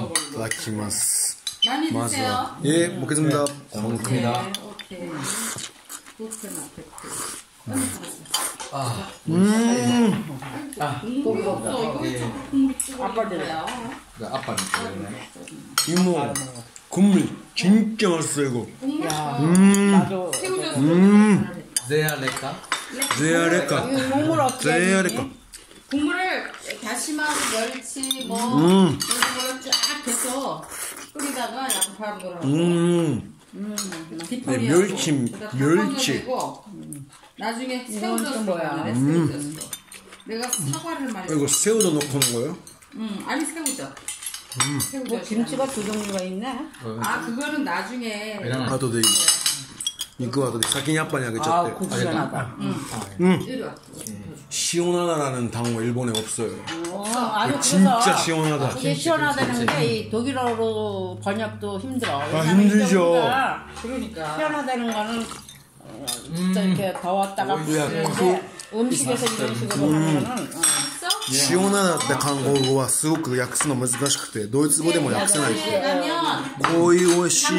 いただきます。 많이 드세요. 예, 먹겠습니다. 잘 먹겠습니다. 오케이. 아빠들. 이모 국물 진짜 맛있어요 이거. 제아레카. 제아레카. 제아레카. 국물을 다시마하고 멸치 이런 걸 쫙 해서 끓이다가 양파를 넣어서 네, 멸치 나중에 새우도 넣어야 내가 사과를 말려 이거 새우도 넣고 하는 거예요? 아니 새우죠. 뭐 김치가 두 종류가 있네. 아 그거는 나중에 아도 돼. 이거도 사키니 아빠냐 그죠? 아 고추나다. 시원하다라는 단어 일본에 없어요. 아니, 진짜 시원하다. 이게 시원하다는 게 독일어로 번역도 힘들어. 아, 힘들죠. 그러니까. 시원하다는 거는 진짜 이렇게 더웠다가 음식에서 이런 식으로 하면은 시원하다 한국어はすごく訳すの難しくてドイツ語でも訳せないしこういう美味しい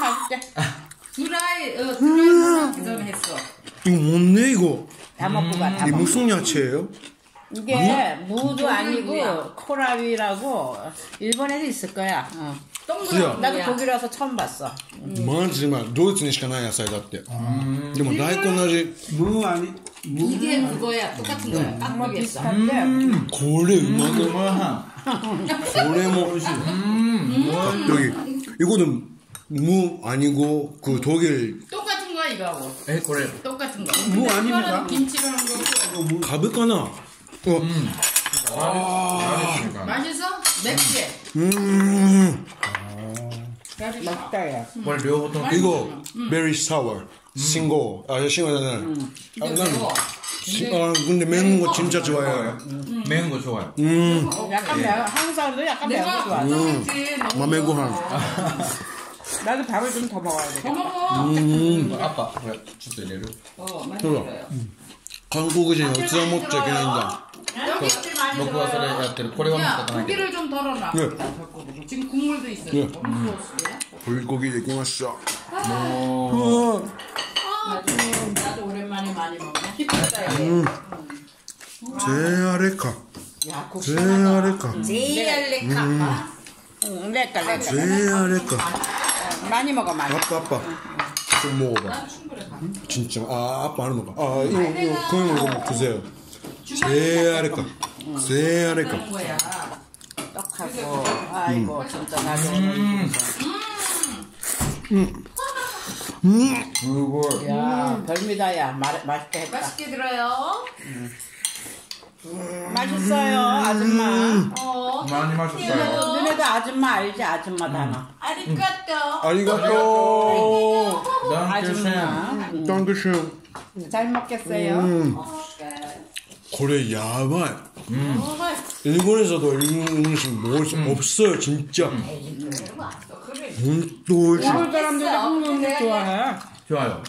맛있게 드라이 기절했어 이거 뭔데 이거 다 먹고 가 다 먹고 무슨 야채예요? 이게 무도 아니고 코라비라고 일본에도 있을 거야. 나도 독일에 와서 처음 봤어. 마지막 독일에しかない 야채だって. 근데 뭐 다이콘나지 무 아니 이게 그거야 똑같은 거야. 딱 먹겠어. 고래 음악은 고래 먹으시. 여기 이거는 무 아니고 그 독일. 똑같은 거야 이거하고. 에 고래. 똑같은 거. 무 아닙니다. 김치로 한 거고. 가볍거나. 맛있어? 맵지? 맛있다. 이거 very sour, 싱거워. 아, 싱거워잖아. 아, 근데 매운 거 진짜 좋아해요. 매운 거 좋아요. 약간 매워. 한국 사람도 약간 매운 거 좋아해. 마매고한. 나도 밥을 좀 더 먹어야 돼. 더 먹어. 아빠, 진짜 내려. 맛있어요. 한국인이 어찌나 못 재기는다. 먹고 와서 내가 때려. 야, 고기를 좀 덜어놔. 네. 지금 국물도 있어요. 네. 불고기 내고 왔어. 나도 오랜만에 많이 먹네. 기쁘다. 제아레카. 제아레카. 제아레카. 레카. 제아레카. 많이 먹어 많이. 아빠. 좀 먹어봐. 진짜 아빠 안 먹어. 아 이거 그냥 이거 드세요. 제아레카. 제아레카. 떡하고 아이고 진짜 나도. 야 별미다야 맛있게 했다. 맛있게 들어요. 맛있어요 아줌마. 많이 맛있어요. 너네도 아줌마 알지 아줌마 단어. 아리가또. 아리가또. 아줌마. 땡큐. 잘 먹겠어요. 그래 야바이. 일본에서도 일본 음식 뭐 없어요 진짜. 일본 사람들이 한국 음식 좋아해. 좋아요.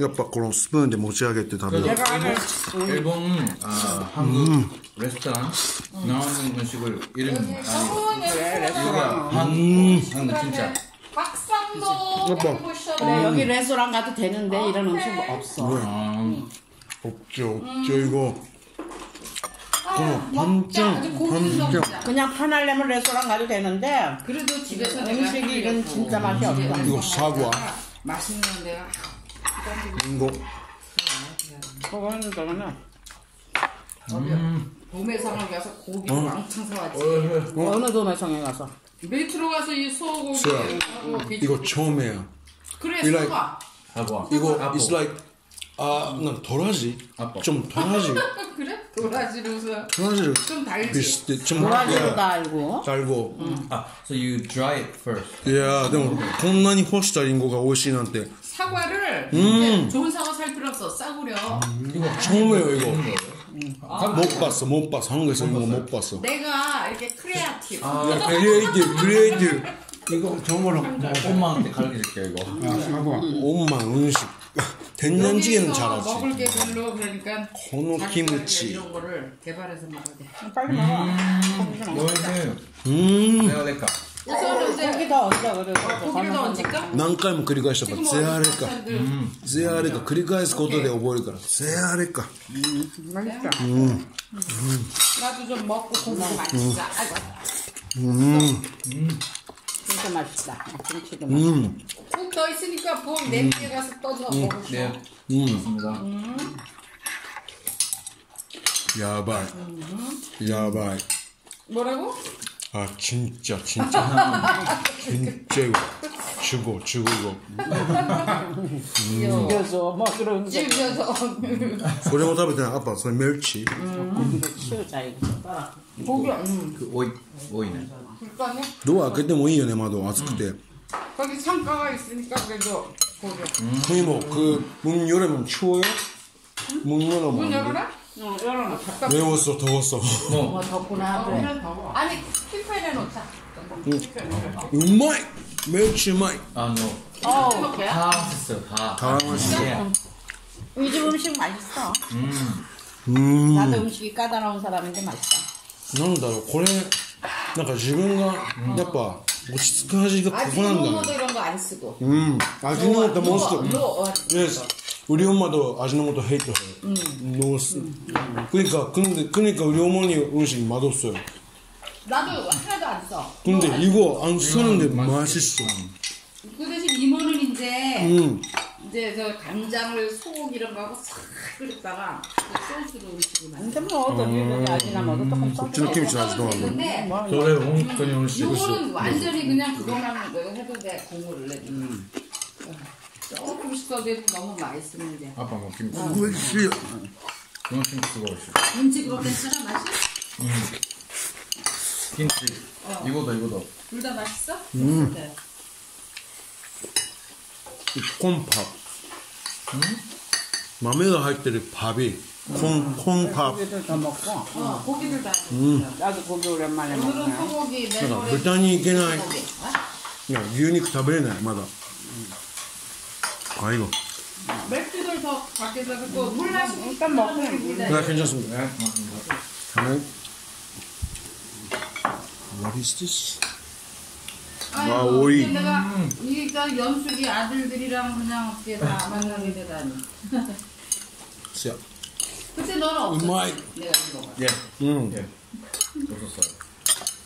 약간 그런 스푼에 모지하게 드다면. 일본 한국 레스토랑 나오는 음식을 이름 한국 진짜. 박상도 그래 여기 레스토랑 가도 되는데 이런 음식 없어. 없죠 이거. 반찬. 그냥 파날레면 레스토랑 가도 되는데. 그래도 집에서 음식이 이런 진짜 맛이 없어. 이거 사과. 맛있는데요. 이거. 그거는 도매상을 가서 고기 왕창 사왔지. 어느 도매상에 가서? 밀트로 가서 이 소고기. 이거 처음이에요. 그래 사과. 이거 it's like 아, 난 도라지? 아빠. 좀 도라지. 그래? 도라지로 좀 달지. 도라지로 달고. 달고. 아, so you dry it first. Yeah, でもこんなに干したリンゴが美味しいなんて 사과를 좋은 사과 살 필요 없어. 싸구려. 이거 처음이에요, 이거. 아, 못 봤어, 못 봤어. 한국에서 이거 못 봤어. 내가 이렇게 크리에이티브. 아, 크리에이티브. 이거 정말로 엄마한테 가르쳐줄게 이거. 야, 사과. 엄마 음식. 된장찌개는 잘하지. 먹을 게 별로 그러니까. 고노김치 이런 거를 개발해서 먹어야 돼. 빨리 먹어. 제아레카. 고기다 얹자 그래. 고기다 얹을까? 何回も 繰り返した 제아레카. 제아레카 繰り返すことで 覚えるから. 제아레카. 맛있다. 나도 좀 먹고 고기 맛있다. 아이고. 진짜 맛있다. 김치도 맛있다. 국 더 있으니까 부엌 냄비에 가서 떠서 먹읍시다. 네. 맞습니다. 야바이. 야바이. 뭐라고? 아 진짜. 진짜 이거. 죽어 이거. 죽여서 막 그런 거. 죽여서. 소리만 잡을 때는 아빠 소리 멸치. 치우자 이거. 따라. 고기 그 오이네. 누가 그때 뭐 이겨내 마도 아주 그때. 거기 창가가 있으니까 그래도 거기. 거기 뭐 그 문 열으면 추워요? 문 열어. 문 열어라? 응 열어놔. 매웠어 더웠어. 어 덥구나. 그래. 아니 킥파이에 넣자. 음마이 멸치 마이. 아 no. 어 다 맛있어 다. 이 집 음식 맛있어. 나도 음식이 까다로운 사람인데 맛있다. 난다요. 고래. なんか自分がやっぱこれなんか料理まで味の素入ってるのが美味しい窓っすよ。 맘에가 할 때는 밥이 콩밥 고기를 다 먹고 고기를 다 나도 고기 오랜만에 먹네 소고기 내가 불단이 있겠나요? 야 유니크 다베레네 맞아 아이고 맥주를 더 밖에서 갖고 물라식 일단 먹으면 네 괜찮습니다 네 What is this? 아, 오이. 그러니까 연숙이 아들들이랑 그냥 어떻게 다 만나게 되다니. 시야. 그때 너는 없었어. 내가 이거. 예. 없었어요.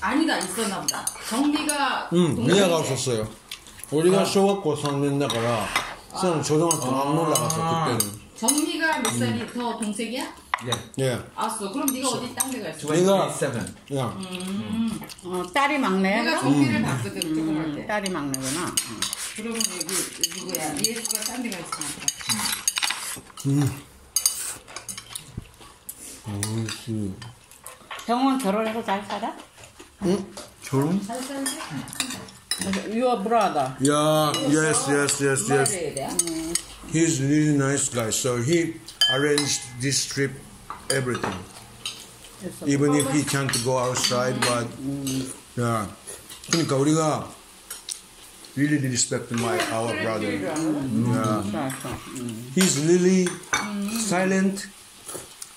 아니다 있었나 보다. 정비가. 미아가 없었어요. 우리가 초등학교 3년だから 저는 초등학교 안 올라갔어 그때는. 정리가 몇 살이 더 동생이야? 예. 알았어. 그럼 네가 어디 딴 데 갔어? 내가 7. 예. 딸이 막내. 내가 정리를 봤거든. 조금 때. 딸이 막내구나. 그러면 여기 누구야? 예수가 딴 데 갔어. 병원 결혼해서 잘 살아? 응? 결혼? 잘 살지? Your brother. Yeah. Yes. He's a really nice guy. So he arranged this trip, everything. Even if he can't go outside, but yeah. 그러니까 우리가 really respect our brother. Yeah. He's really silent.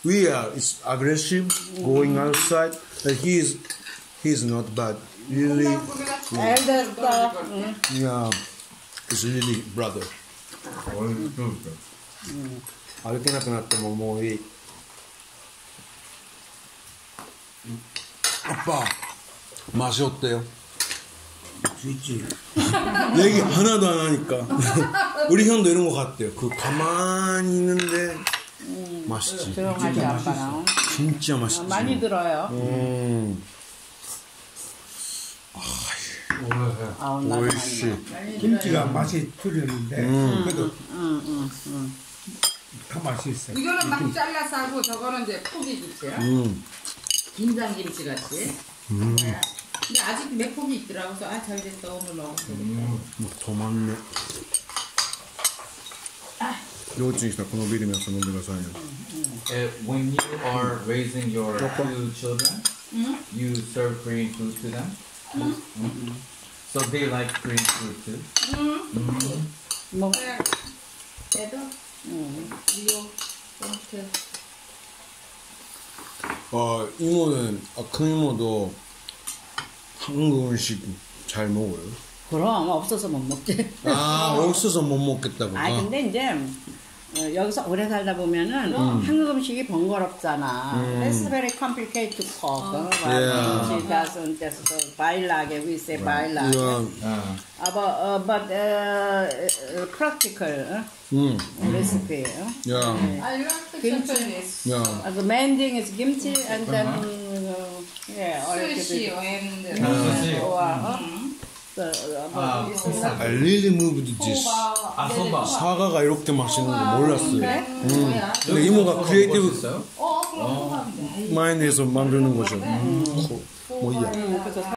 We are aggressive going outside, but he's not bad. Really, elder brother. Yeah, it's really brother.歩けなくなってももういい。パパ、間違ったよ。ネギ花だ何か。우리 형도 이런 거 같대요. 그 가만히 있는데 맛있지. 진짜 맛있지. 많이 들어요. 오이씨 김치가 맛이 틀렸는데 그래도 다 맛있어요. 이거는 막 잘라서 하고 저거는 이제 포기 주세요. 김장김치 같이. 근데 아직 매콤이 있더라고. 그래서 아, 잘 됐다. 오늘 먹어보겠다. 더 많네. When you are raising your two children, you serve Korean food to them. So they like Korean food too. 아, 이모는, 아, 큰 이모도 한국 음식 잘 먹어요? 그럼, 없어서 못 먹게. 아, 없어서 못 먹겠다고. 아, 근데 이제 여기서 오래 살다 보면은 한국 음식이 번거롭잖아. It's very complicated to cook. She doesn't just buy like we say buy like. But practical. Recipe. Yeah. I love the Japanese. Yeah. The main thing is kimchi and then yeah, sushi and I really moved this. 사과가 이렇게 맛있는 거 몰랐어요. 근데 이모가 크리에이티브 마인드에서 만드는 거죠. 뭐야?